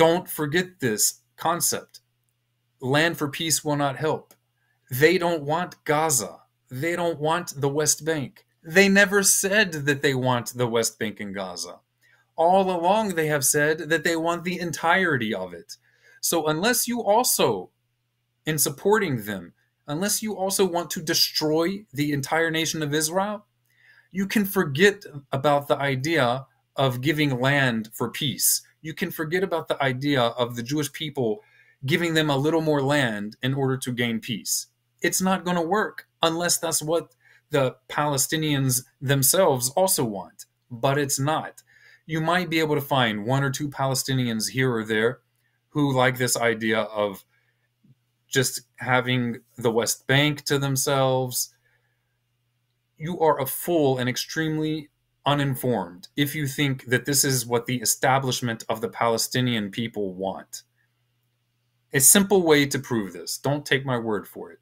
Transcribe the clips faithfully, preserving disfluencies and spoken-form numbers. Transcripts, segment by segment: Don't forget this concept. Land for peace will not help. They don't want Gaza. They don't want the West Bank. They never said that they want the West Bank and Gaza. All along they have said that they want the entirety of it. So unless you also, in supporting them, unless you also want to destroy the entire nation of Israel, you can forget about the idea of giving land for peace. You can forget about the idea of the Jewish people giving them a little more land in order to gain peace. It's not going to work unless that's what the Palestinians themselves also want, but it's not. You might be able to find one or two Palestinians here or there who like this idea of just having the West Bank to themselves. You are a fool and extremely uninformed if you think that this is what the establishment of the Palestinian people want. A simple way to prove this, don't take my word for it,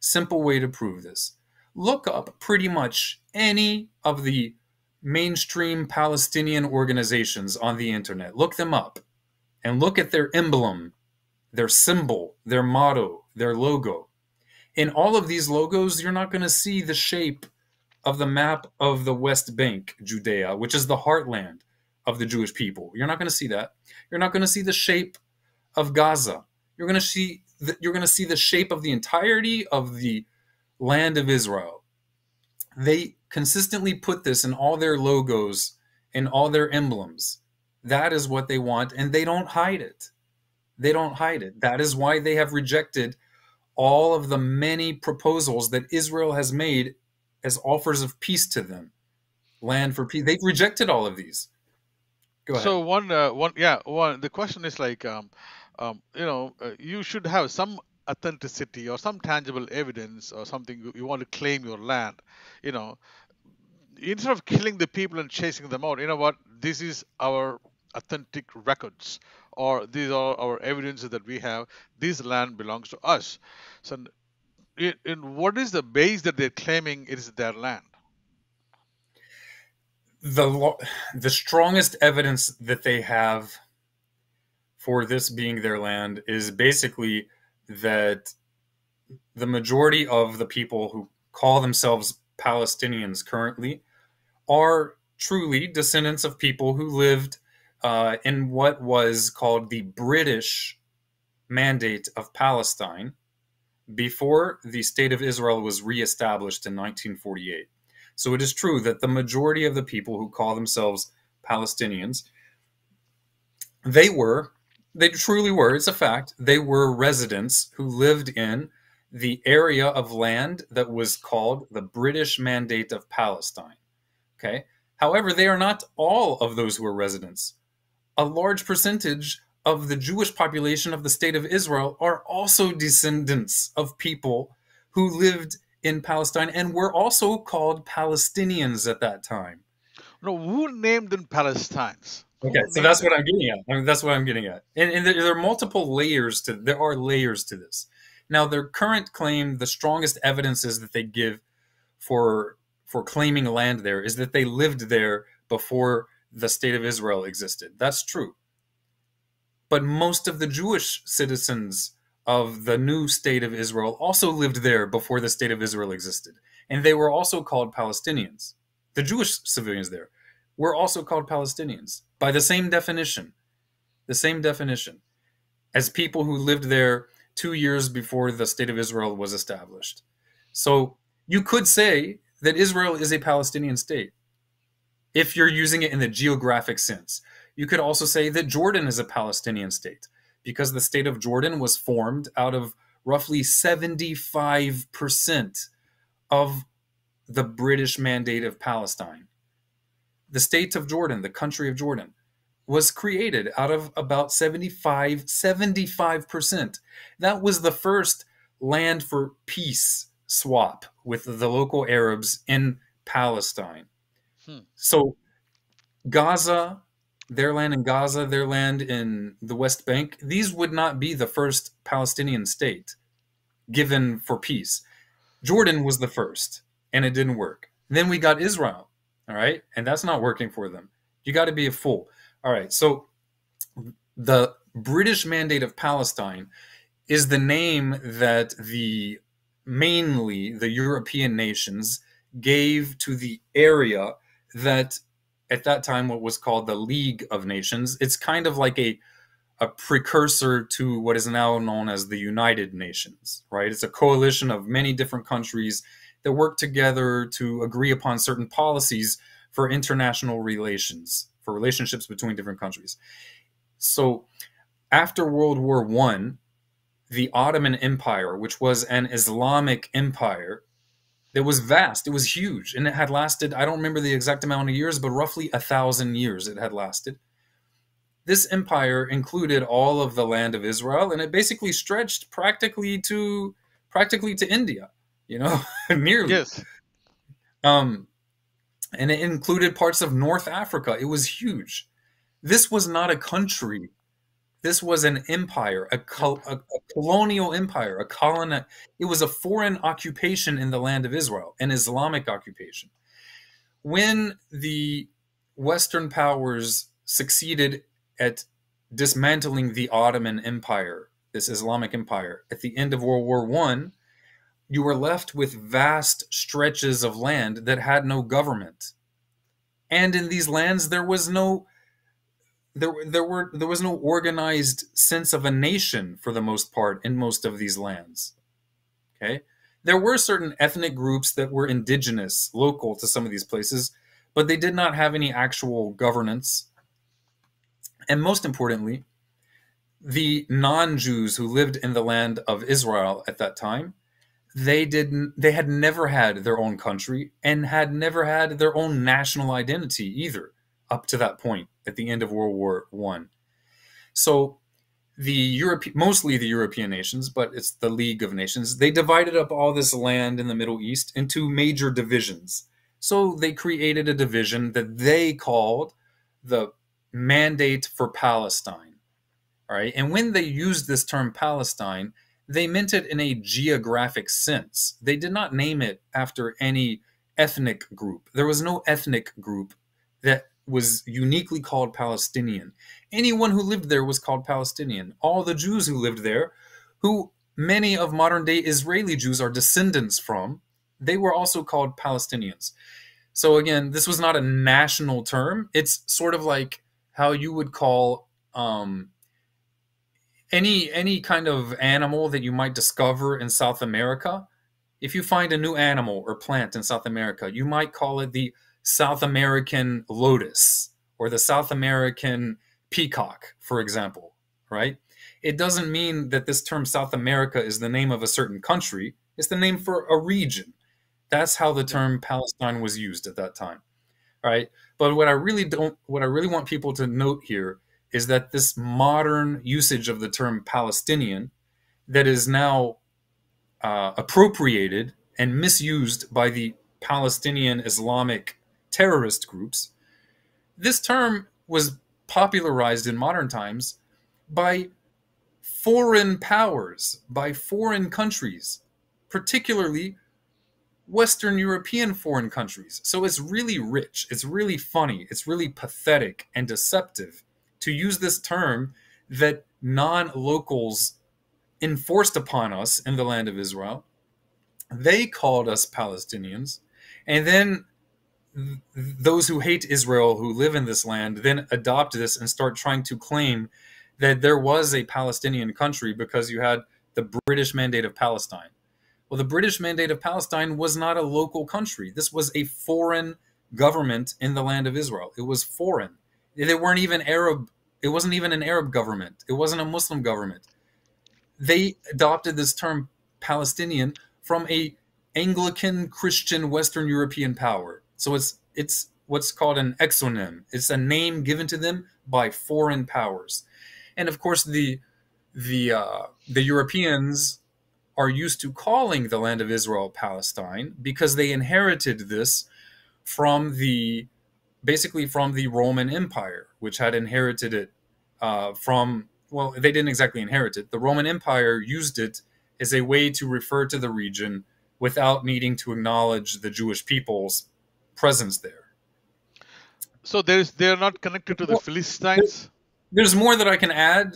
simple way to prove this. Look up pretty much any of the mainstream Palestinian organizations on the internet. Look them up and look at their emblem, their symbol, their motto, their logo. In all of these logos, you're not going to see the shape of the map of the West Bank, Judea, which is the heartland of the Jewish people. You're not going to see that. You're not going to see the shape of Gaza. You're going to see the, you're going to see the shape of the entirety of the land of Israel. They consistently put this in all their logos and all their emblems. That is what they want, and they don't hide it. They don't hide it. That is why they have rejected all of the many proposals that Israel has made as offers of peace to them. Land for peace. They've rejected all of these. Go ahead. So one, uh, one, yeah, one, the question is like, um, um, you know, uh, you should have some authenticity or some tangible evidence or something. You want to claim your land, you know, instead of killing the people and chasing them out. You know what? This is our authentic records, or these are our evidences that we have. This land belongs to us. So it, and what is the base that they're claiming is their land? The, the strongest evidence that they have for this being their land is basically that the majority of the people who call themselves Palestinians currently are truly descendants of people who lived uh, in what was called the British Mandate of Palestine before the state of Israel was reestablished in nineteen forty-eight. So it is true that the majority of the people who call themselves Palestinians, they were, they truly were, it's a fact, they were residents who lived in the area of land that was called the British Mandate of Palestine. Okay. However, they are not all of those who are residents. A large percentage of the Jewish population of the state of Israel are also descendants of people who lived in Palestine and were also called Palestinians at that time. No, who named them Palestinians? Okay, so that's what I'm getting at. I mean, that's what I'm getting at. And, and there are multiple layers to, there are layers to this. Now, their current claim, the strongest evidences that they give for for claiming land there is that they lived there before the state of Israel existed. That's true. But most of the Jewish citizens of the new state of Israel also lived there before the state of Israel existed. And they were also called Palestinians. The Jewish civilians there were also called Palestinians by the same definition, the same definition as people who lived there two years before the state of Israel was established. So you could say that Israel is a Palestinian state, if you're using it in the geographic sense. You could also say that Jordan is a Palestinian state because the state of Jordan was formed out of roughly seventy-five percent of the British Mandate of Palestine. The state of Jordan, the country of Jordan, was created out of about seventy-five, seventy-five percent. That was the first land for peace swap with the local Arabs in Palestine. Hmm. So Gaza, their land in Gaza, their land in the West Bank, these would not be the first Palestinian state given for peace. Jordan was the first, and it didn't work. Then we got Israel, all right? And that's not working for them. You got to be a fool. All right, so the British Mandate of Palestine is the name that the mainly the European nations gave to the area that at that time what was called the League of Nations. It's kind of like a a precursor to what is now known as the United Nations, right? It's a coalition of many different countries that work together to agree upon certain policies for international relations, for relationships between different countries. So after World War One, the Ottoman Empire, which was an Islamic empire that was vast, it was huge, and it had lasted, I don't remember the exact amount of years, but roughly a thousand years it had lasted. This empire included all of the land of Israel, and it basically stretched practically to practically to India, you know, nearly. Yes. Um, and it included parts of North Africa. It was huge. This was not a country. This was an empire, a, col a, a colonial empire, a colon. It was a foreign occupation in the land of Israel, an Islamic occupation. When the Western powers succeeded at dismantling the Ottoman Empire, this Islamic empire, at the end of World War One, you were left with vast stretches of land that had no government. And in these lands, there was no There, there were there was no organized sense of a nation for the most part in most of these lands. Okay, there were certain ethnic groups that were indigenous, local to some of these places, but they did not have any actual governance. And most importantly, the non-Jews who lived in the land of Israel at that time, they didn't they had never had their own country and had never had their own national identity either, up to that point, at the end of World War One. So the Europe, mostly the European nations, but it's the League of Nations, they divided up all this land in the Middle East into major divisions. So they created a division that they called the Mandate for Palestine. All right. And when they used this term Palestine, they meant it in a geographic sense. They did not name it after any ethnic group. There was no ethnic group that was uniquely called Palestinian. Anyone who lived there was called Palestinian. All the Jews who lived there, who many of modern-day Israeli Jews are descendants from, they were also called Palestinians. So again, this was not a national term. It's sort of like how you would call um, any, any kind of animal that you might discover in South America. If you find a new animal or plant in South America, you might call it the South American lotus or the South American peacock, for example, right? It doesn't mean that this term South America is the name of a certain country. It's the name for a region. That's how the term Palestine was used at that time, right? But what I really don't, what I really want people to note here is that this modern usage of the term Palestinian that is now uh, appropriated and misused by the Palestinian Islamic terrorist groups. This term was popularized in modern times by foreign powers, by foreign countries, particularly Western European foreign countries. So it's really rich, it's really funny, it's really pathetic and deceptive to use this term that non-locals enforced upon us in the land of Israel. They called us Palestinians, and then those who hate Israel, who live in this land, then adopt this and start trying to claim that there was a Palestinian country because you had the British Mandate of Palestine. Well, the British Mandate of Palestine was not a local country. This was a foreign government in the land of Israel. It was foreign. They weren't even Arab. It wasn't even an Arab government. It wasn't a Muslim government. They adopted this term Palestinian from a Anglican Christian Western European power. So it's it's what's called an exonym. It's a name given to them by foreign powers, and of course the the uh, the Europeans are used to calling the land of Israel Palestine because they inherited this from the basically from the Roman Empire, which had inherited it uh, from well, they didn't exactly inherit it. The Roman Empire used it as a way to refer to the region without needing to acknowledge the Jewish people's presence there. So there's they're not connected to the well, Philistines. There's more that I can add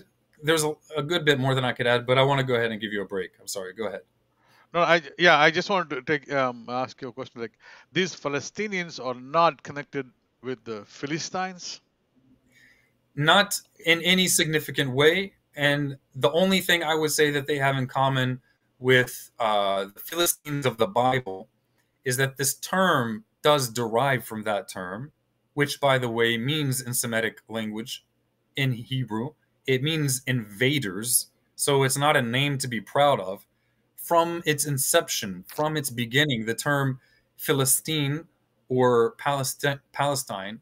there's a, a good bit more than I could add, but I want to go ahead and give you a break. I'm sorry. Go ahead. No, I yeah, I just wanted to take, um, ask you a question. Like, these Palestinians are not connected with the Philistines? Not in any significant way. And the only thing I would say that they have in common with uh, the Philistines of the Bible is that this term does derive from that term, which, by the way, means in Semitic language, in Hebrew, it means invaders. So it's not a name to be proud of. From its inception, from its beginning, the term Philistine or Palestine, Palestine,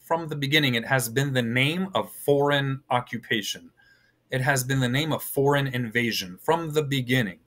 from the beginning, it has been the name of foreign occupation. It has been the name of foreign invasion from the beginning.